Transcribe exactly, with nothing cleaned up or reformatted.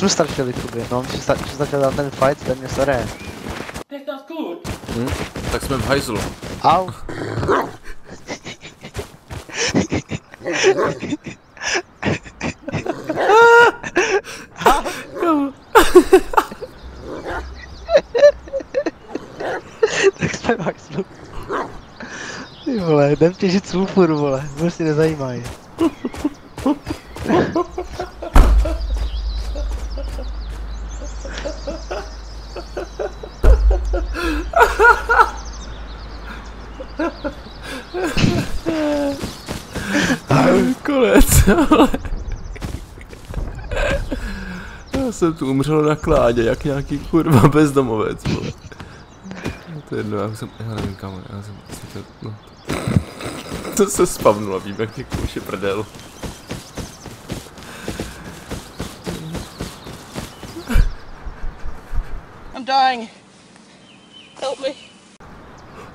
szósta wtedy próbuję, no on się zaczął na ten fight, ten jest re. Tak nas kur... Tak z mym hajzlu. Au! Tak z mym hajzlu. Ty vole, nemte žít svůfur vole, vůbec si nezajímají. Konec, ale... Já jsem tu umřel na kládě, jak nějaký kurva bezdomovec, vole. To je jedno, já jsem, já nevím kam, já jsem asi to, no. To se spavnulo, vím jak někomu je prdel. I'm dying. Help me.